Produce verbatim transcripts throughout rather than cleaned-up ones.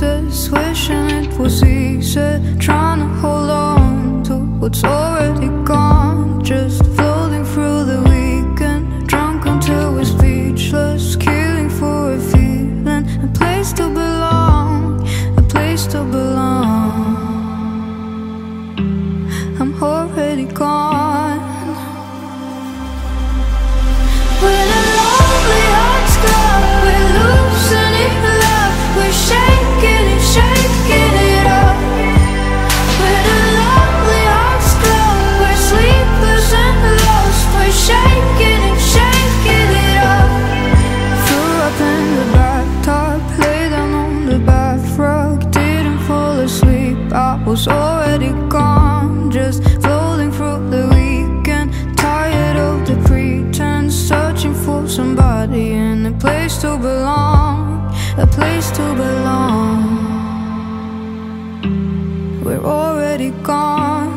pieces, wishing it was easy, trying to hold on to what's already gone. Just floating through the weekend, drunk until we're speechless, killing for a feeling, a place to belong, a place to belong. I'm already gone. Was already gone, just floating through the weekend, tired of the pretense, searching for somebody and a place to belong, a place to belong. We're already gone.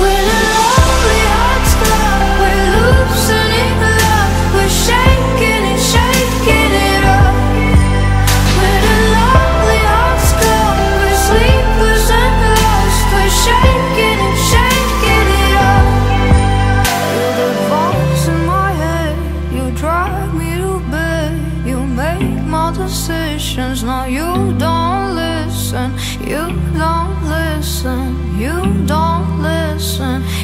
When a lonely heart's club, we're losing it love, we're shaking it, shaking it up. Shaking it, shaking it up. You're the voice in my head, you drive me to bed, you make my decisions. Now you don't listen, you don't listen, you don't listen.